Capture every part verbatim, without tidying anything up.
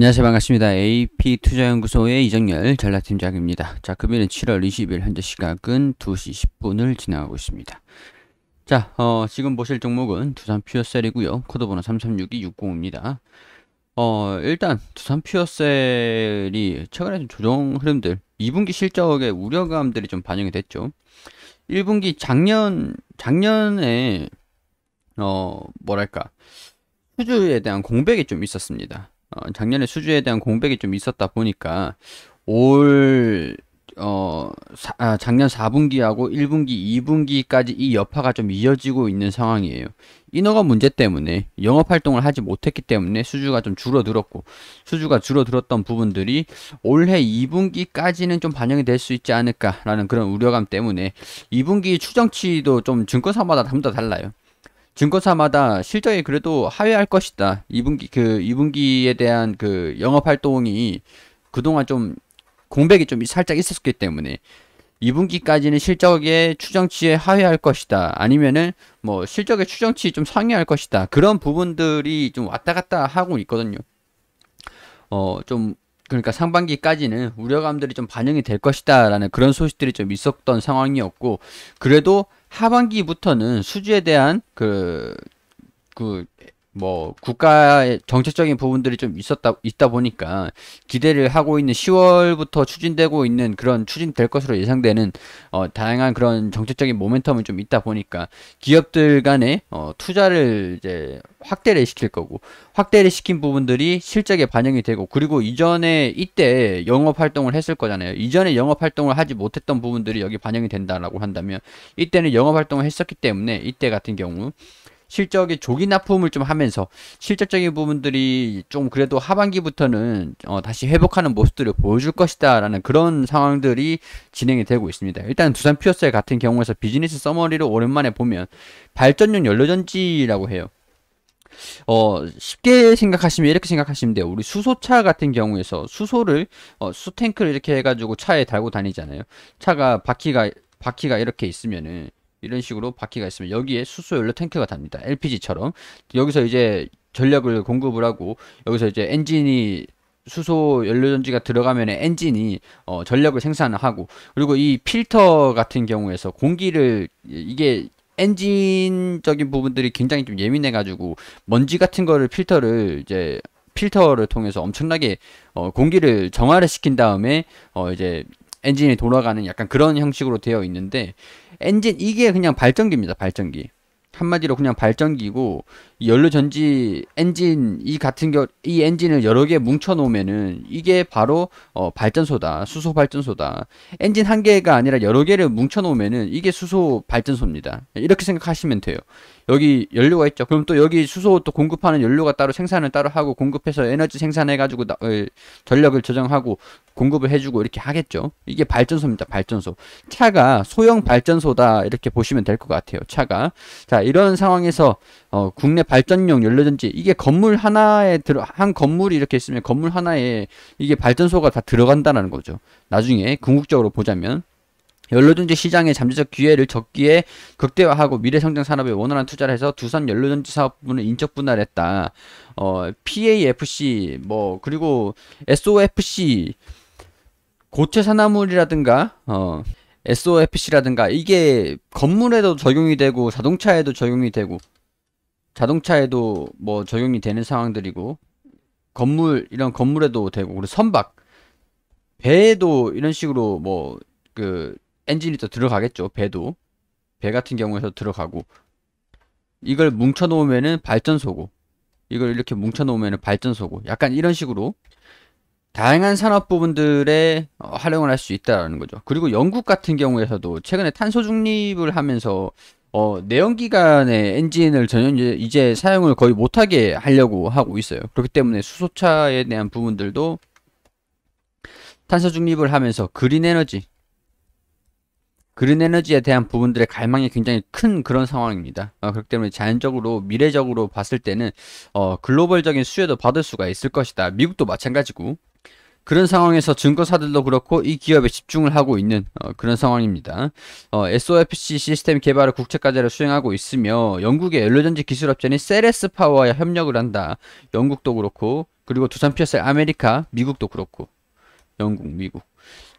안녕하세요. 반갑습니다. 에이피투자연구소의 이정열 전략팀장입니다. 자, 금일은 칠월 이십일 현재 시각은 두시 십분을 지나가고 있습니다. 자, 어, 지금 보실 종목은 두산퓨어셀이고요. 코드번호 삼삼육이육공입니다. 어, 일단 두산퓨어셀이 최근에 좀 조정 흐름들, 이분기 실적에 우려감들이 좀 반영이 됐죠. 일분기 작년, 작년에 어, 뭐랄까, 수주에 대한 공백이 좀 있었습니다. 어, 작년에 수주에 대한 공백이 좀 있었다 보니까 올 어, 사, 아, 작년 사분기하고 일분기, 이분기까지 이 여파가 좀 이어지고 있는 상황이에요. 인허가 문제 때문에 영업활동을 하지 못했기 때문에 수주가 좀 줄어들었고, 수주가 줄어들었던 부분들이 올해 이분기까지는 좀 반영이 될 수 있지 않을까라는 그런 우려감 때문에 이분기 추정치도 좀 증권사마다 담다 달라요. 증권사마다 실적이 그래도 하회할 것이다, 이분기, 그, 이분기에 대한 그 영업활동이 그동안 좀 공백이 좀 살짝 있었기 때문에 이분기까지는 실적의 추정치에 하회할 것이다, 아니면은 뭐 실적의 추정치 좀 상회할 것이다, 그런 부분들이 좀 왔다 갔다 하고 있거든요. 어, 좀, 그러니까 상반기까지는 우려감들이 좀 반영이 될 것이다 라는 그런 소식들이 좀 있었던 상황이었고, 그래도 하반기부터는 수주에 대한 그, 그, 뭐, 국가의 정책적인 부분들이 좀 있었다, 있다 보니까 기대를 하고 있는 시월부터 추진되고 있는 그런 추진될 것으로 예상되는, 어, 다양한 그런 정책적인 모멘텀은 좀 있다 보니까 기업들 간에, 어, 투자를 이제 확대를 시킬 거고, 확대를 시킨 부분들이 실적에 반영이 되고, 그리고 이전에 이때 영업 활동을 했을 거잖아요. 이전에 영업 활동을 하지 못했던 부분들이 여기 반영이 된다라고 한다면, 이때는 영업 활동을 했었기 때문에 이때 같은 경우, 실적의 조기 납품을 좀 하면서 실적적인 부분들이 좀 그래도 하반기부터는 어 다시 회복하는 모습들을 보여줄 것이다 라는 그런 상황들이 진행이 되고 있습니다. 일단 두산퓨어셀 같은 경우에서 비즈니스 서머리로 오랜만에 보면 발전용 연료전지라고 해요. 어, 쉽게 생각하시면 이렇게 생각하시면 돼요. 우리 수소차 같은 경우에서 수소를 어, 수탱크를 이렇게 해가지고 차에 달고 다니잖아요. 차가 바퀴가 바퀴가 이렇게 있으면은, 이런 식으로 바퀴가 있으면 여기에 수소 연료 탱크가 답니다. 엘피지처럼. 여기서 이제 전력을 공급을 하고, 여기서 이제 엔진이, 수소 연료전지가 들어가면 엔진이 어, 전력을 생산하고, 그리고 이 필터 같은 경우에서 공기를, 이게 엔진적인 부분들이 굉장히 좀 예민해 가지고 먼지 같은 거를 필터를 이제 필터를 통해서 엄청나게 어, 공기를 정화를 시킨 다음에 어, 이제 엔진이 돌아가는 약간 그런 형식으로 되어 있는데, 엔진, 이게 그냥 발전기입니다. 발전기. 한마디로 그냥 발전기고, 연료전지 엔진, 이 같은 경우 이 엔진을 여러 개 뭉쳐 놓으면은 이게 바로 어, 발전소다. 수소 발전소다. 엔진 한 개가 아니라 여러 개를 뭉쳐 놓으면은 이게 수소 발전소입니다. 이렇게 생각하시면 돼요. 여기 연료가 있죠. 그럼 또 여기 수소 또 공급하는 연료가 따로 생산을 따로 하고, 공급해서 에너지 생산해가지고 나, 에, 전력을 저장하고 공급을 해주고 이렇게 하겠죠. 이게 발전소입니다. 발전소. 차가 소형 발전소다, 이렇게 보시면 될 것 같아요. 차가. 자, 이런 상황에서 어, 국내 발전용 연료전지, 이게 건물 하나에 들어, 한 건물이 이렇게 있으면 건물 하나에 이게 발전소가 다 들어간다는 거죠. 나중에 궁극적으로 보자면. 연료전지 시장의 잠재적 기회를 적기에 극대화하고 미래성장 산업에 원활한 투자를 해서 두산 연료전지 사업부는 인적 분할했다. 어, 피에이에프씨, 뭐, 그리고 에스오에프씨, 고체 산화물이라든가, 어, 에스오에프씨라든가, 이게 건물에도 적용이 되고, 자동차에도 적용이 되고, 자동차에도 뭐 적용이 되는 상황들이고, 건물, 이런 건물에도 되고, 그리고 선박, 배에도 이런 식으로 뭐, 그, 엔진이 또 들어가겠죠. 배도, 배 같은 경우에서 들어가고, 이걸 뭉쳐 놓으면은 발전소고, 이걸 이렇게 뭉쳐 놓으면은 발전소고, 약간 이런 식으로 다양한 산업 부분들에 어, 활용을 할 수 있다라는 거죠. 그리고 영국 같은 경우에서도 최근에 탄소 중립을 하면서 어, 내연기관의 엔진을 전혀 이제, 이제 사용을 거의 못하게 하려고 하고 있어요. 그렇기 때문에 수소차에 대한 부분들도 탄소 중립을 하면서 그린 에너지, 그린 에너지에 대한 부분들의 갈망이 굉장히 큰 그런 상황입니다. 어, 그렇기 때문에 자연적으로 미래적으로 봤을 때는 어, 글로벌적인 수혜도 받을 수가 있을 것이다. 미국도 마찬가지고, 그런 상황에서 증권사들도 그렇고 이 기업에 집중을 하고 있는 어, 그런 상황입니다. 어, 에스오에프씨 시스템 개발을 국책과제로 수행하고 있으며, 영국의 연료전지 기술업체인 세레스파워와 협력을 한다. 영국도 그렇고, 그리고 두산퓨어셀 아메리카, 미국도 그렇고 영국, 미국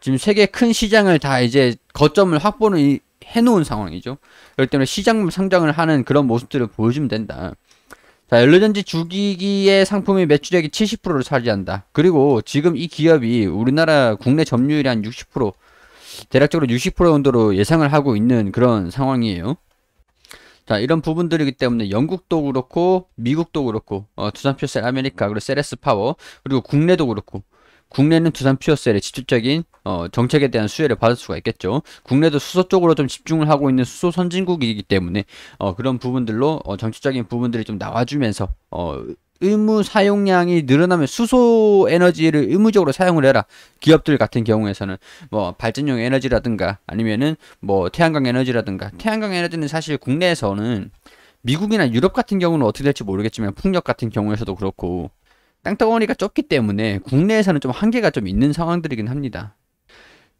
지금 세계 큰 시장을 다 이제 거점을 확보를 해놓은 상황이죠. 그렇기 때문에 시장 성장을 하는 그런 모습들을 보여주면 된다. 자, 연료전지 주기기의 상품의 매출액이 칠십 퍼센트를 차지한다. 그리고 지금 이 기업이 우리나라 국내 점유율이 한 육십 퍼센트, 대략적으로 육십 퍼센트 정도로 예상을 하고 있는 그런 상황이에요. 자, 이런 부분들이기 때문에 영국도 그렇고 미국도 그렇고 어, 두산퓨어셀 아메리카, 그리고 세레스파워, 그리고 국내도 그렇고, 국내는 두산퓨어셀의 지출적인 어, 정책에 대한 수혜를 받을 수가 있겠죠. 국내도 수소 쪽으로 좀 집중을 하고 있는 수소 선진국이기 때문에 어, 그런 부분들로 어, 정책적인 부분들이 좀 나와주면서 어, 의무 사용량이 늘어나면 수소 에너지를 의무적으로 사용을 해라. 기업들 같은 경우에서는 뭐 발전용 에너지라든가 아니면은 뭐 태양광 에너지라든가, 태양광 에너지는 사실 국내에서는 미국이나 유럽 같은 경우는 어떻게 될지 모르겠지만 풍력 같은 경우에서도 그렇고 땅덩어리가 좁기 때문에 국내에서는 좀 한계가 좀 있는 상황들이긴 합니다.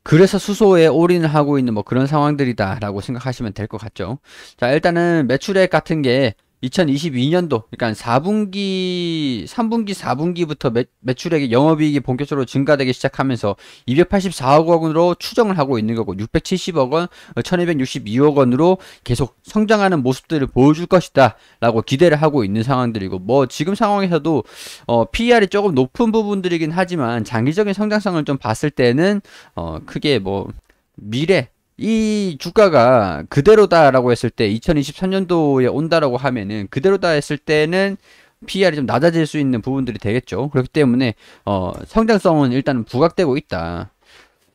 그래서 수소에 올인을 하고 있는 뭐 그런 상황들이다 라고 생각하시면 될 것 같죠. 자, 일단은 매출액 같은 게 이천이십이 년도, 그러니까 사분기, 삼분기, 사분기부터 매, 매출액이 영업이익이 본격적으로 증가되기 시작하면서 이백팔십사억 원으로 추정을 하고 있는 거고, 육백칠십억 원, 천이백육십이억 원으로 계속 성장하는 모습들을 보여줄 것이다 라고 기대를 하고 있는 상황들이고, 뭐 지금 상황에서도 어, 피이알이 조금 높은 부분들이긴 하지만 장기적인 성장성을 좀 봤을 때는 어, 크게 뭐 미래 이 주가가 그대로다 라고 했을 때, 이천이십삼 년도에 온다라고 하면은 그대로다 했을 때는 피이알이 좀 낮아질 수 있는 부분들이 되겠죠. 그렇기 때문에 어 성장성은 일단은 부각되고 있다.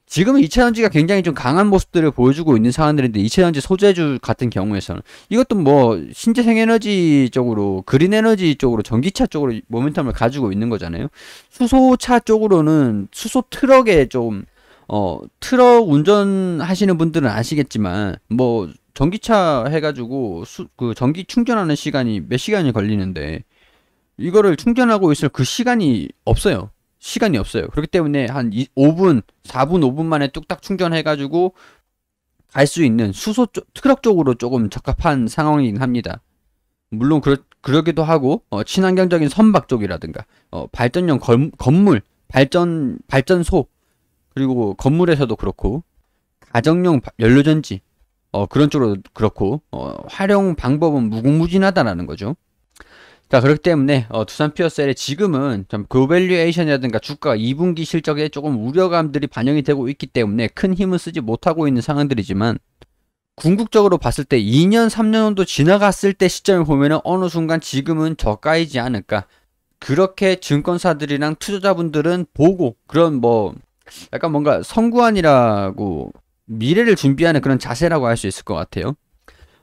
지금은 이차전지가 굉장히 좀 강한 모습들을 보여주고 있는 상황들인데, 이차전지 소재주 같은 경우에서는 이것도 뭐 신재생에너지 쪽으로, 그린에너지 쪽으로, 전기차 쪽으로 모멘텀을 가지고 있는 거잖아요. 수소차 쪽으로는 수소 트럭에 좀 어, 트럭 운전하시는 분들은 아시겠지만, 뭐, 전기차 해가지고, 수, 그, 전기 충전하는 시간이 몇 시간이 걸리는데, 이거를 충전하고 있을 그 시간이 없어요. 시간이 없어요. 그렇기 때문에 한 오 분, 사 분, 오 분 만에 뚝딱 충전해가지고, 갈 수 있는 수소 쪽, 트럭 쪽으로 조금 적합한 상황이긴 합니다. 물론, 그러, 그러기도 하고, 어, 친환경적인 선박 쪽이라든가, 어, 발전용 걸, 건물, 발전, 발전소, 그리고 건물에서도 그렇고, 가정용 연료전지 어, 그런 쪽으로 그렇고, 어, 활용 방법은 무궁무진하다라는 거죠. 자, 그렇기 때문에 어, 두산퓨어셀의 지금은 좀 고밸류에이션이라든가 주가 이분기 실적에 조금 우려감들이 반영이 되고 있기 때문에 큰 힘은 쓰지 못하고 있는 상황들이지만, 궁극적으로 봤을 때 이 년, 삼 년 정도 지나갔을 때 시점을 보면은 어느 순간 지금은 저가이지 않을까, 그렇게 증권사들이랑 투자자분들은 보고, 그런 뭐 약간 뭔가 선구안이라고, 미래를 준비하는 그런 자세라고 할 수 있을 것 같아요.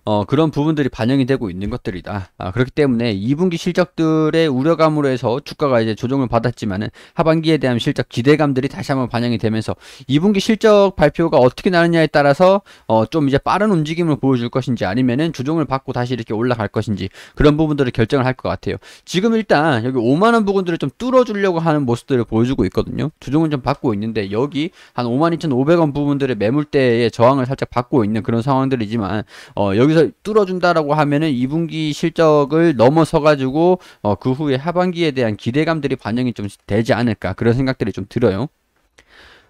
어, 그런 부분들이 반영이 되고 있는 것들이다. 아, 그렇기 때문에 이분기 실적들의 우려감으로 해서 주가가 이제 조정을 받았지만은 하반기에 대한 실적 기대감들이 다시 한번 반영이 되면서 이분기 실적 발표가 어떻게 나느냐에 따라서 어, 좀 이제 빠른 움직임을 보여줄 것인지, 아니면은 조정을 받고 다시 이렇게 올라갈 것인지, 그런 부분들을 결정을 할 것 같아요. 지금 일단 여기 오만 원 부근들을 좀 뚫어주려고 하는 모습들을 보여주고 있거든요. 조정은 좀 받고 있는데, 여기 한 오만 이천오백 원 부분들의 매물대에 저항을 살짝 받고 있는 그런 상황들이지만, 어, 여기 뚫어준다라고 하면은 이분기 실적을 넘어서 가지고 어, 그 후에 하반기에 대한 기대감들이 반영이 좀 되지 않을까, 그런 생각들이 좀 들어요.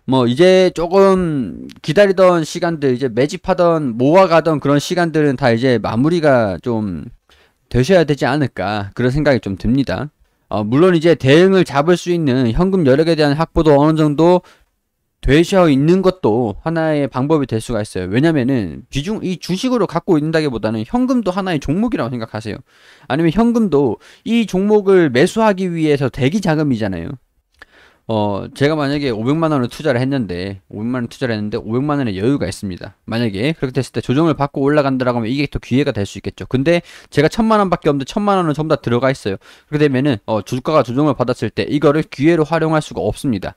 뭐 이제 조금 기다리던 시간들, 이제 매집하던, 모아가던 그런 시간들은 다 이제 마무리가 좀 되셔야 되지 않을까, 그런 생각이 좀 듭니다. 어, 물론 이제 대응을 잡을 수 있는 현금 여력에 대한 확보도 어느 정도 되셔 있는 것도 하나의 방법이 될 수가 있어요. 왜냐면은 비중, 이 주식으로 갖고 있는다기보다는 현금도 하나의 종목이라고 생각하세요. 아니면 현금도 이 종목을 매수하기 위해서 대기 자금이잖아요. 어, 제가 만약에 오백만 원을 투자를 했는데, 오백만 원 투자를 했는데 오백만 원의 여유가 있습니다. 만약에 그렇게 됐을 때 조정을 받고 올라간다라고 하면 이게 또 기회가 될 수 있겠죠. 근데 제가 천만 원 밖에 없는데 천만 원은 전부 다 들어가 있어요. 그렇게 되면은 어, 주가가 조정을 받았을 때 이거를 기회로 활용할 수가 없습니다.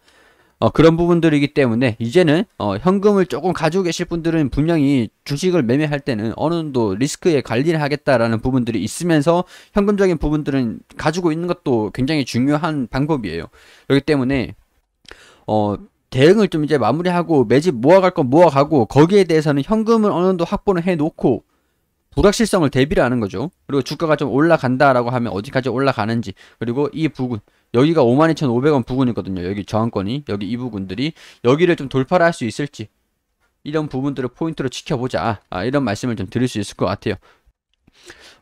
어, 그런 부분들이기 때문에 이제는 어, 현금을 조금 가지고 계실 분들은 분명히 주식을 매매할 때는 어느 정도 리스크에 관리를 하겠다라는 부분들이 있으면서 현금적인 부분들은 가지고 있는 것도 굉장히 중요한 방법이에요. 그렇기 때문에 어, 대응을 좀 이제 마무리하고, 매집 모아갈 건 모아가고, 거기에 대해서는 현금을 어느 정도 확보는 해놓고 불확실성을 대비를 하는 거죠. 그리고 주가가 좀 올라간다라고 하면 어디까지 올라가는지, 그리고 이 부근 여기가 오만 이천오백 원 부근이거든요. 여기 저항권이, 여기 이 부근들이 여기를 좀 돌파를 할 수 있을지, 이런 부분들을 포인트로 지켜보자, 아, 이런 말씀을 좀 드릴 수 있을 것 같아요.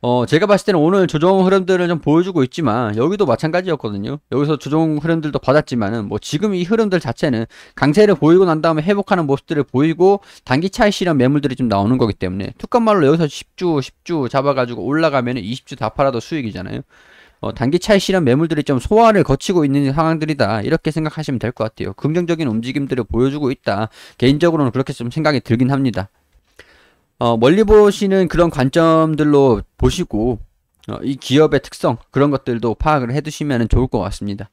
어, 제가 봤을 때는 오늘 조정 흐름들을 좀 보여주고 있지만 여기도 마찬가지였거든요. 여기서 조정 흐름들도 받았지만은 뭐 지금 이 흐름들 자체는 강세를 보이고 난 다음에 회복하는 모습들을 보이고 단기 차익 실현 매물들이 좀 나오는 거기 때문에 툭간말로 여기서 십 주, 십 주 잡아가지고 올라가면은 이십 주 다 팔아도 수익이잖아요. 어, 단기 차익 실현 매물들이 좀 소화를 거치고 있는 상황들이다, 이렇게 생각하시면 될 것 같아요. 긍정적인 움직임들을 보여주고 있다, 개인적으로는 그렇게 좀 생각이 들긴 합니다. 어, 멀리 보시는 그런 관점들로 보시고 어, 이 기업의 특성, 그런 것들도 파악을 해두시면 좋을 것 같습니다.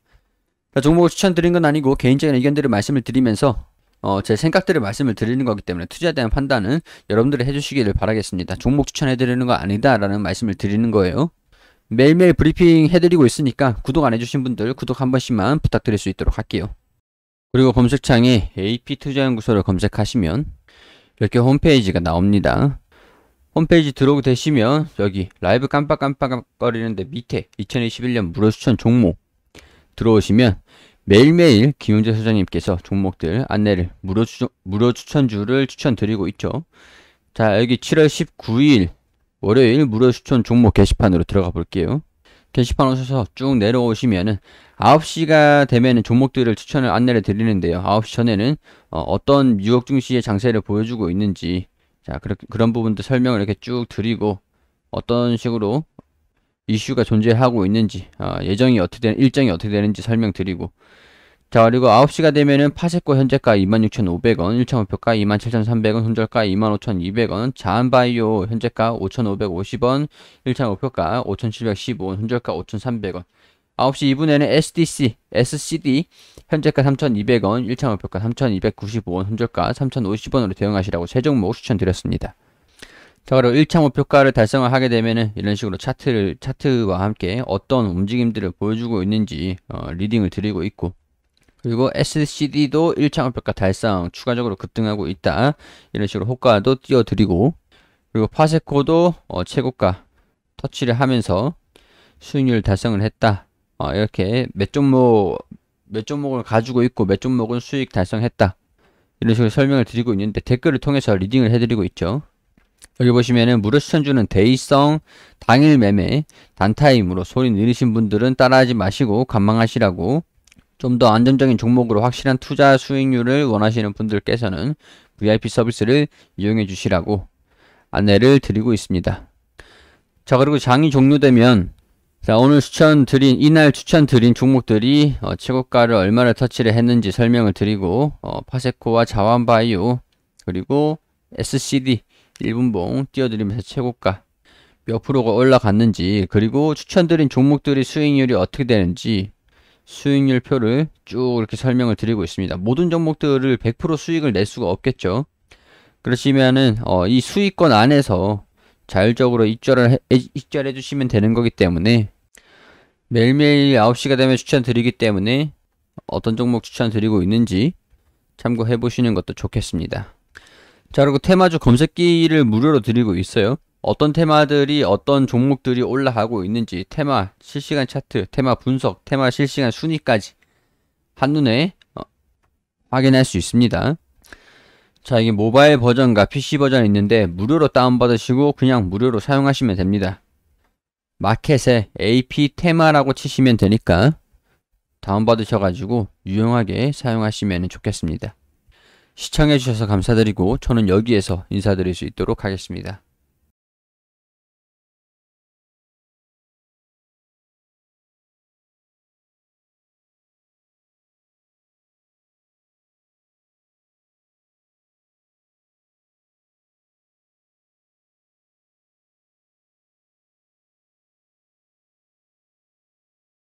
종목을 추천드린 건 아니고 개인적인 의견들을 말씀을 드리면서 어, 제 생각들을 말씀을 드리는 거기 때문에 투자에 대한 판단은 여러분들이 해주시기를 바라겠습니다. 종목 추천해드리는 거 아니다 라는 말씀을 드리는 거예요. 매일매일 브리핑 해드리고 있으니까 구독 안 해주신 분들 구독 한 번씩만 부탁드릴 수 있도록 할게요. 그리고 검색창에 에이피투자연구소를 검색하시면 이렇게 홈페이지가 나옵니다. 홈페이지 들어오게 되시면 여기 라이브 깜빡깜빡거리는데 밑에 이천이십일 년 무료추천 종목 들어오시면 매일매일 김용재 소장님께서 종목들 안내를 무료추천, 무료추천주를 추천드리고 있죠. 자, 여기 칠월 십구일 월요일 무료추천 종목 게시판으로 들어가 볼게요. 게시판 오셔서 쭉 내려오시면은 아홉 시가 되면은 종목들을 추천을 안내를 드리는데요. 아홉 시 전에는 어, 어떤 뉴욕 증시의 장세를 보여주고 있는지, 자, 그런 그런 부분도 설명을 이렇게 쭉 드리고 어떤 식으로 이슈가 존재하고 있는지, 어, 예정이 어떻게 되는, 일정이 어떻게 되는지 설명드리고, 자, 그리고 아홉 시가 되면은 파세코 현재가 이만 육천오백 원, 일차 목표가 이만 칠천삼백 원, 손절가 이만 오천이백 원, 자한바이오 현재가 오천오백오십 원, 일차 목표가 오천칠백십오 원, 손절가 오천삼백 원. 아홉 시 이 분에는 에스디씨, 에스씨디 현재가 삼천이백 원, 일차 목표가 삼천이백구십오 원, 손절가 삼천오십 원으로 대응하시라고 세 종목 추천드렸습니다. 자, 그리고 일차 목표가를 달성을 하게 되면은 이런 식으로 차트를, 차트와 함께 어떤 움직임들을 보여주고 있는지 어, 리딩을 드리고 있고, 그리고 에스씨디도 일차 목표가 달성, 추가적으로 급등하고 있다, 이런 식으로 호가도 띄워드리고, 그리고 파세코도 어, 최고가 터치를 하면서 수익률 달성을 했다, 어, 이렇게 몇 종목, 몇 종목을 가지고 있고 몇 종목은 수익 달성했다, 이런 식으로 설명을 드리고 있는데 댓글을 통해서 리딩을 해드리고 있죠. 여기 보시면은 무료 추천주는 대의성, 당일 매매, 단타임으로 소리 느리신 분들은 따라하지 마시고 관망하시라고, 좀 더 안정적인 종목으로 확실한 투자 수익률을 원하시는 분들께서는 브이아이피 서비스를 이용해 주시라고 안내를 드리고 있습니다. 자, 그리고 장이 종료되면, 자, 오늘 추천드린, 이날 추천드린 종목들이 어, 최고가를 얼마를 터치를 했는지 설명을 드리고, 어, 파세코와 자완바이오, 그리고 에스씨디 일분봉 띄워드리면서 최고가 몇 프로가 올라갔는지, 그리고 추천드린 종목들이 수익률이 어떻게 되는지 수익률표를 쭉 이렇게 설명을 드리고 있습니다. 모든 종목들을 백 퍼센트 수익을 낼 수가 없겠죠. 그렇지만은 어, 이 수익권 안에서 자율적으로 입절을 해, 입절해 주시면 되는 거기 때문에 매일매일 아홉 시가 되면 추천드리기 때문에 어떤 종목 추천드리고 있는지 참고해 보시는 것도 좋겠습니다. 자, 그리고 테마주 검색기를 무료로 드리고 있어요. 어떤 테마들이, 어떤 종목들이 올라가고 있는지 테마 실시간 차트, 테마 분석, 테마 실시간 순위까지 한눈에 어, 확인할 수 있습니다. 자, 이게 모바일 버전과 피씨 버전이 있는데 무료로 다운받으시고 그냥 무료로 사용하시면 됩니다. 마켓에 에이피 테마라고 치시면 되니까 다운받으셔가지고 유용하게 사용하시면 좋겠습니다. 시청해주셔서 감사드리고 저는 여기에서 인사드릴 수 있도록 하겠습니다.